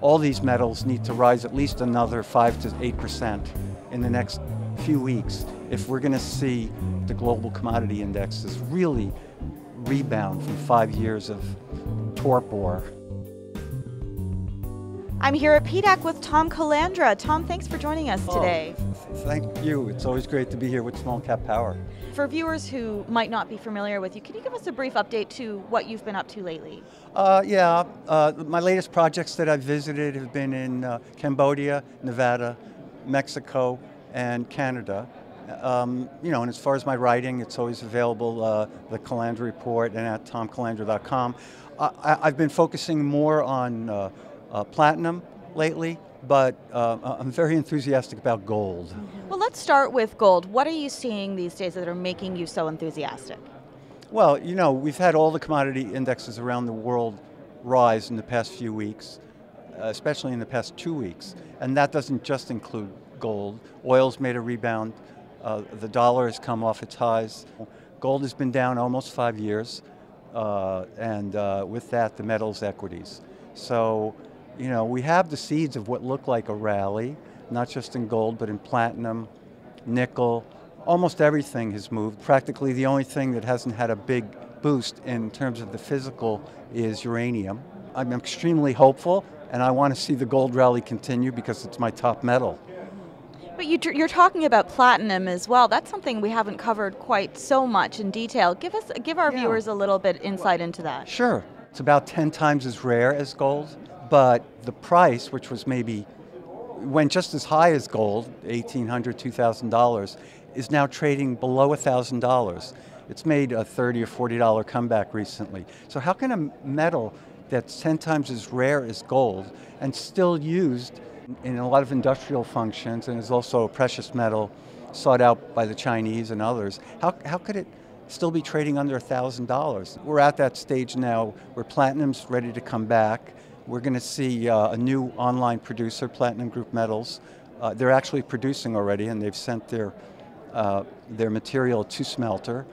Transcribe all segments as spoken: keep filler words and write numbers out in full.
all these metals need to rise at least another five to eight percent in the next few weeks if we're going to see the global commodity indexes really rebound from five years of torpor. I'm here at P D A C with Tom Calandra. Tom, thanks for joining us today. Oh, thank you. It's always great to be here with Small Cap Power. For viewers who might not be familiar with you, can you give us a brief update to what you've been up to lately? Uh, yeah, uh, my latest projects that I've visited have been in uh, Cambodia, Nevada, Mexico, and Canada. Um, you know, and as far as my writing, it's always available, uh, The Calandra Report and at Tom Calandra dot com. I, I've been focusing more on uh, Uh, platinum lately, but uh, I'm very enthusiastic about gold. Well, let's start with gold. What are you seeing these days that are making you so enthusiastic? Well, you know, we've had all the commodity indexes around the world rise in the past few weeks, especially in the past two weeks, and that doesn't just include gold. Oil's made a rebound. Uh, the dollar has come off its highs. Gold has been down almost five years, uh, and uh, with that, the metals equities. So, you know, we have the seeds of what looked like a rally, not just in gold, but in platinum, nickel. Almost everything has moved. Practically the only thing that hasn't had a big boost in terms of the physical is uranium. I'm extremely hopeful, and I want to see the gold rally continue because it's my top metal. But you, you're talking about platinum as well. That's something we haven't covered quite so much in detail. Give us, give our yeah. viewers a little bit insight into that. Sure. It's about ten times as rare as gold. But the price, which was maybe, went just as high as gold, eighteen hundred, two thousand dollars, is now trading below one thousand dollars. It's made a thirty or forty dollar comeback recently. So how can a metal that's ten times as rare as gold and still used in a lot of industrial functions and is also a precious metal sought out by the Chinese and others, how, how could it still be trading under one thousand dollars? We're at that stage now where platinum's ready to come back. We're going to see uh, a new online producer, Platinum Group Metals. Uh, they're actually producing already, and they've sent their, uh, their material to smelter.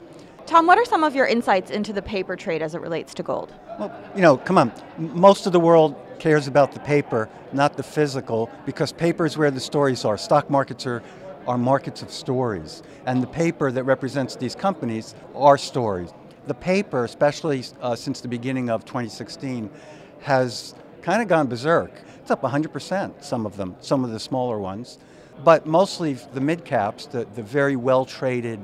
Tom, what are some of your insights into the paper trade as it relates to gold? Well, you know, come on. Most of the world cares about the paper, not the physical, because paper is where the stories are. Stock markets are, are markets of stories, and the paper that represents these companies are stories. The paper, especially uh, since the beginning of twenty sixteen, has kind of gone berserk. It's up one hundred percent, some of them, some of the smaller ones. But mostly the mid-caps, the, the very well-traded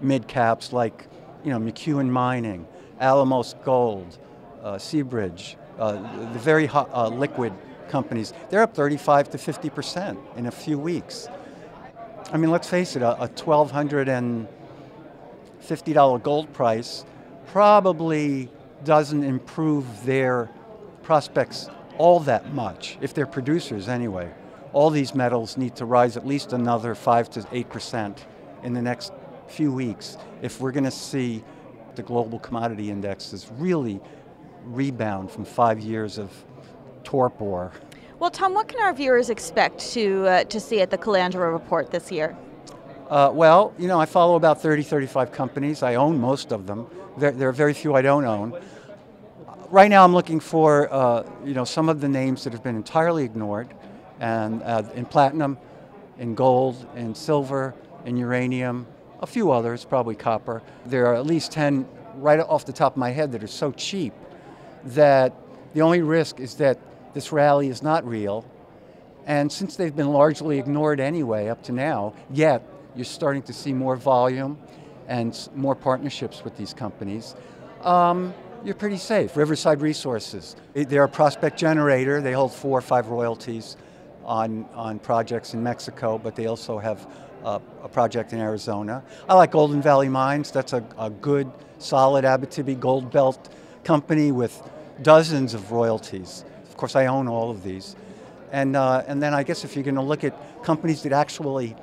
mid-caps like, you know, McEwen Mining, Alamos Gold, uh, Seabridge, uh, the very hot, uh, liquid companies, they're up thirty-five to fifty percent in a few weeks. I mean, let's face it, a, a one thousand two hundred fifty dollar gold price probably doesn't improve their prospects all that much, if they're producers anyway. All these metals need to rise at least another five to eight percent in the next few weeks if we're going to see the global commodity indexes really rebound from five years of torpor. Well, Tom, what can our viewers expect to, uh, to see at the Calandra Report this year? Uh, well, you know, I follow about thirty, thirty-five companies. I own most of them. There, there are very few I don't own. Right now I'm looking for, uh, you know, some of the names that have been entirely ignored, and uh, in platinum, in gold, in silver, in uranium, a few others, probably copper. There are at least ten right off the top of my head that are so cheap that the only risk is that this rally is not real. And since they've been largely ignored anyway up to now, yet you're starting to see more volume and more partnerships with these companies. Um, You're pretty safe. Riverside Resources, they're a prospect generator. They hold four or five royalties on, on projects in Mexico, but they also have uh, a project in Arizona. I like Golden Valley Mines. That's a, a good, solid Abitibi Gold Belt company with dozens of royalties. Of course, I own all of these. And, uh, and then I guess if you're going to look at companies that actually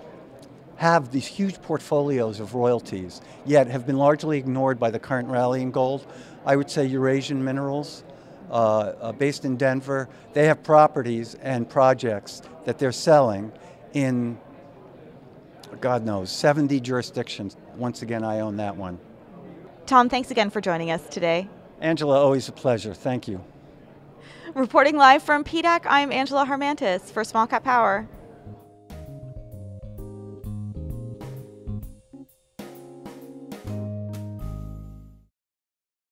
have these huge portfolios of royalties, yet have been largely ignored by the current rally in gold, I would say Eurasian Minerals, uh, uh, based in Denver. They have properties and projects that they're selling in, God knows, seventy jurisdictions. Once again, I own that one. Tom, thanks again for joining us today. Angela, always a pleasure. Thank you. Reporting live from P D A C, I'm Angela Hermantis for Small Cap Power.